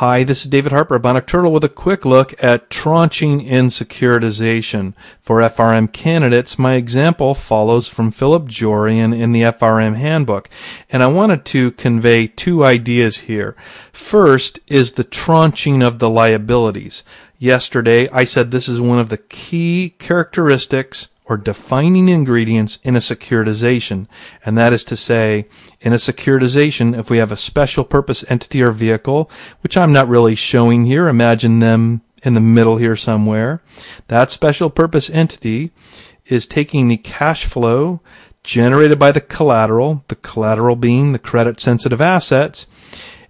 Hi, this is David Harper, Bionic Turtle, with a quick look at tranching in securitization. For FRM candidates, my example follows from Philip Jorion in the FRM handbook. And I wanted to convey two ideas here. First is the tranching of the liabilities. Yesterday, I said this is one of the key characteristics or defining ingredients in a securitization, and that is to say, in a securitization, if we have a special purpose entity or vehicle, which I'm not really showing here, imagine them in the middle here somewhere, that special purpose entity is taking the cash flow generated by the collateral being the credit sensitive assets,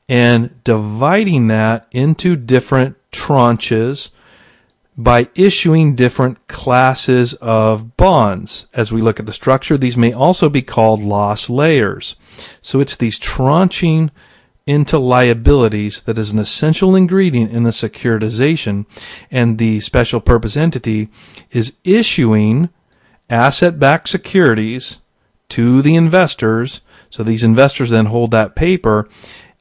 and dividing that into different tranches by issuing different classes of bonds. As we look at the structure, these may also be called loss layers. So it's these tranching into liabilities that is an essential ingredient in the securitization, and the special purpose entity is issuing asset-backed securities to the investors. So these investors then hold that paper,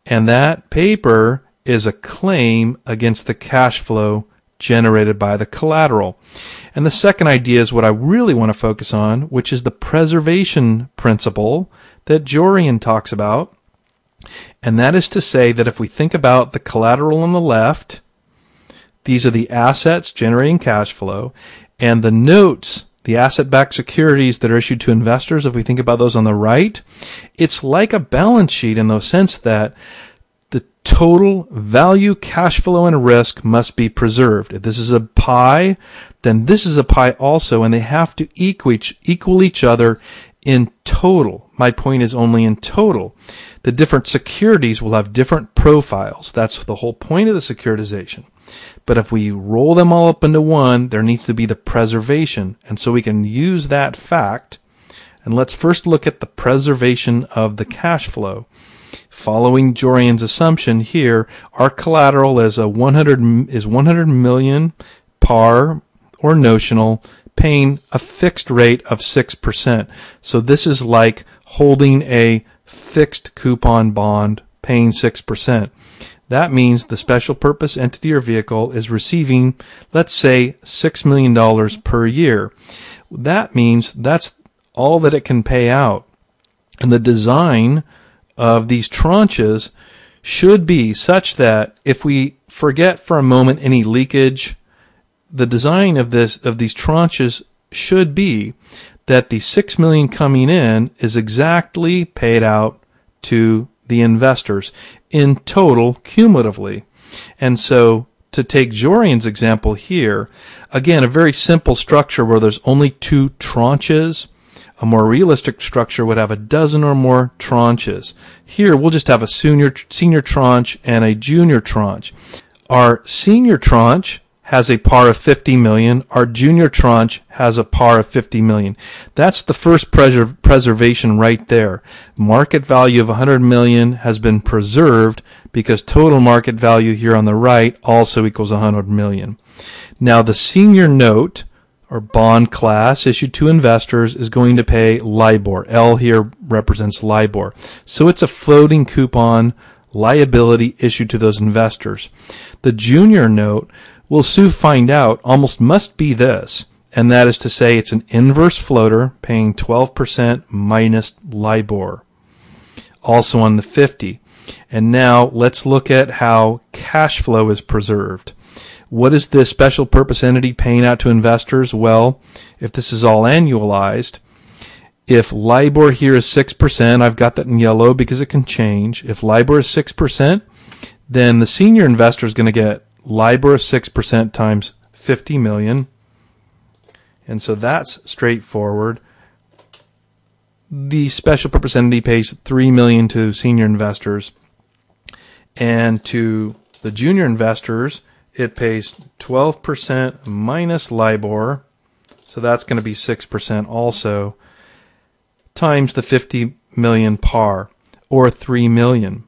and that paper is a claim against the cash flow generated by the collateral. And the second idea is what I really want to focus on, which is the preservation principle that Jorion talks about. And that is to say that if we think about the collateral on the left, these are the assets generating cash flow, and the notes, the asset-backed securities that are issued to investors, if we think about those on the right, it's like a balance sheet in the sense that the total value, cash flow, and risk must be preserved. If this is a pie, then this is a pie also, and they have to equal each other in total. My point is only in total. The different securities will have different profiles. That's the whole point of the securitization. But if we roll them all up into one, there needs to be the preservation. And so we can use that fact. And let's first look at the preservation of the cash flow. Following Jorion's assumption here, our collateral is $100 million par or notional, paying a fixed rate of 6%. So this is like holding a fixed coupon bond, paying 6%. That means the special purpose entity or vehicle is receiving, let's say, $6 million per year. That means that's all that it can pay out. And the design of these tranches should be such that if we forget for a moment any leakage, the design of these tranches should be that the $6 million coming in is exactly paid out to the investors in total cumulatively. And so to take Jorion's example here, again, a very simple structure where there's only two tranches. A more realistic structure would have a dozen or more tranches. Here we'll just have a senior tranche and a junior tranche. Our senior tranche has a par of 50 million. Our junior tranche has a par of 50 million. That's the first preservation right there. Market value of 100 million has been preserved because total market value here on the right also equals 100 million. Now the senior note or bond class issued to investors is going to pay LIBOR. L here represents LIBOR. So it's a floating coupon liability issued to those investors. The junior note, we'll soon find out, almost must be this, and that is to say it's an inverse floater paying 12% minus LIBOR, also on the 50. And now let's look at how cash flow is preserved. What is this special purpose entity paying out to investors? Well, if this is all annualized, if LIBOR here is 6%, I've got that in yellow because it can change. If LIBOR is 6%, then the senior investor is going to get LIBOR of 6% times 50 million. And so that's straightforward. The special purpose entity pays 3 million to senior investors, and to the junior investors it pays 12% minus LIBOR, so that's going to be 6% also, times the 50 million par, or 3 million.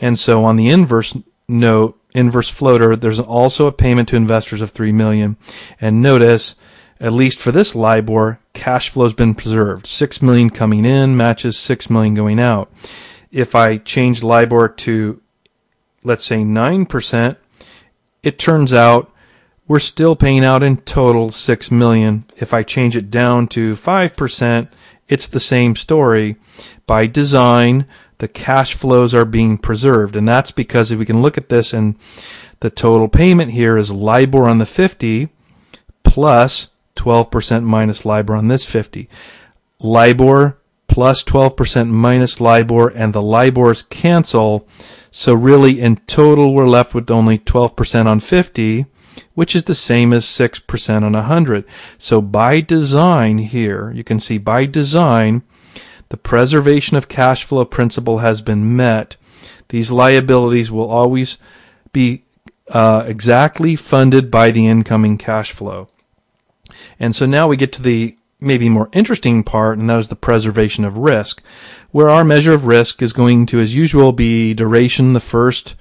And so on the inverse note, inverse floater, there's also a payment to investors of 3 million. And notice, at least for this LIBOR, cash flow has been preserved. 6 million coming in matches 6 million going out. If I change LIBOR to let's say 9%, it turns out we're still paying out in total $6 million. If I change it down to 5%, it's the same story. By design, the cash flows are being preserved, and that's because if we can look at this, and the total payment here is LIBOR on the 50 plus 12% minus LIBOR on this 50. LIBOR plus 12% minus LIBOR, and the LIBORs cancel. So really, in total, we're left with only 12% on 50, which is the same as 6% on 100. So by design here, you can see by design, the preservation of cash flow principle has been met. These liabilities will always be exactly funded by the incoming cash flow. And so now we get to the maybe more interesting part, and that is the preservation of risk, where our measure of risk is going to, as usual, be duration, the first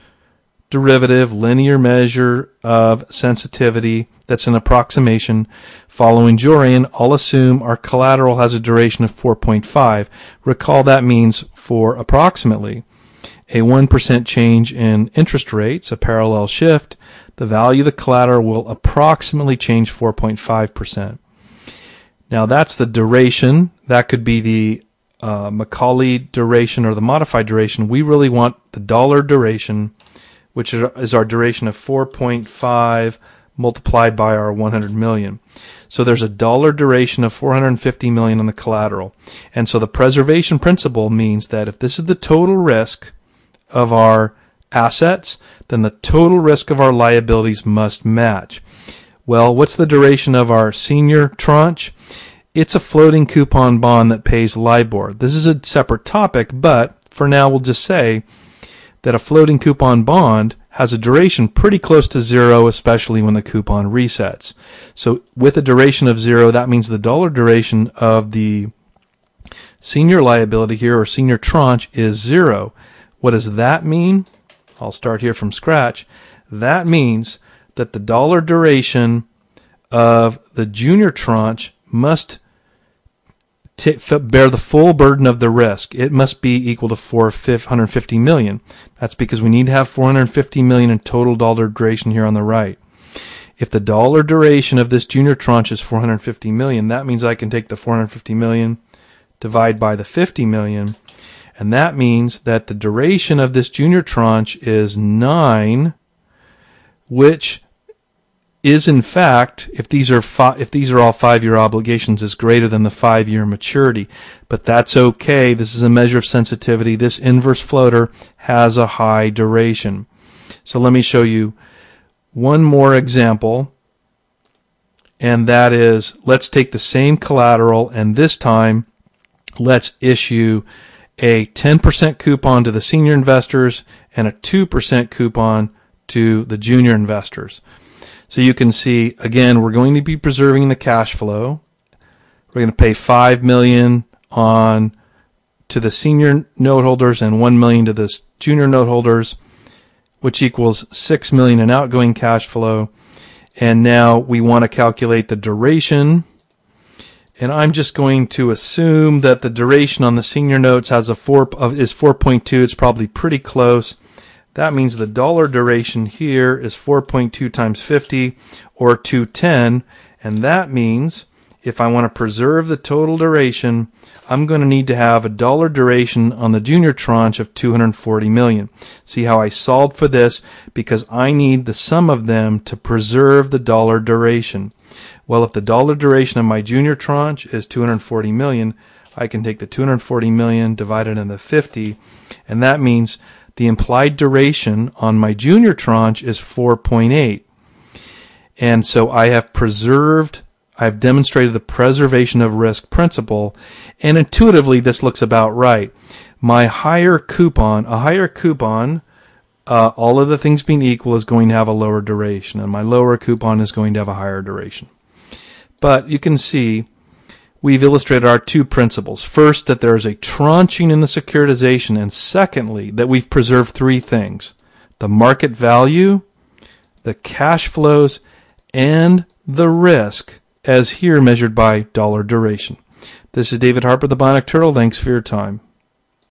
derivative, linear measure of sensitivity. That's an approximation. Following Jorion, I'll assume our collateral has a duration of 4.5. Recall that means for approximately a 1% change in interest rates, a parallel shift, the value of the collateral will approximately change 4.5%. Now that's the duration. That could be the Macaulay duration or the modified duration. We really want the dollar duration, which is our duration of 4.5 multiplied by our 100 million. So there's a dollar duration of 450 million on the collateral. And so the preservation principle means that if this is the total risk of our assets, then the total risk of our liabilities must match. Well, what's the duration of our senior tranche? It's a floating coupon bond that pays LIBOR. This is a separate topic, but for now we'll just say that a floating coupon bond has a duration pretty close to zero, especially when the coupon resets. So with a duration of zero, that means the dollar duration of the senior liability here, or senior tranche, is zero. What does that mean? I'll start here from scratch. That means that the dollar duration of the junior tranche must bear the full burden of the risk. It must be equal to 450 million. That's because we need to have 450 million in total dollar duration here on the right. If the dollar duration of this junior tranche is 450 million, that means I can take the 450 million, divide by the 50 million, and that means that the duration of this junior tranche is 9, which is, in fact, if these are all 5-year obligations, is greater than the 5-year maturity. But that's okay. This is a measure of sensitivity. This inverse floater has a high duration. So let me show you one more example, and that is, let's take the same collateral, and this time let's issue a 10% coupon to the senior investors and a 2% coupon to the junior investors. So you can see, again, we're going to be preserving the cash flow. We're going to pay $5 million on to the senior note holders and $1 million to the junior note holders, which equals $6 million in outgoing cash flow. And now we want to calculate the duration. And I'm just going to assume that the duration on the senior notes is 4.2. It's probably pretty close. That means the dollar duration here is 4.2 times 50, or 210, and that means if I want to preserve the total duration, I'm going to need to have a dollar duration on the junior tranche of 240 million. See how I solved for this? Because I need the sum of them to preserve the dollar duration. Well, if the dollar duration of my junior tranche is 240 million, I can take the 240 million, divide it into 50, and that means the implied duration on my junior tranche is 4.8. And so I've demonstrated the preservation of risk principle, and intuitively this looks about right. A higher coupon, all of the things being equal, is going to have a lower duration, and my lower coupon is going to have a higher duration. But you can see we've illustrated our two principles. First, that there is a tranching in the securitization, and secondly, that we've preserved three things: the market value, the cash flows, and the risk, as here measured by dollar duration. This is David Harper, the Bionic Turtle. Thanks for your time.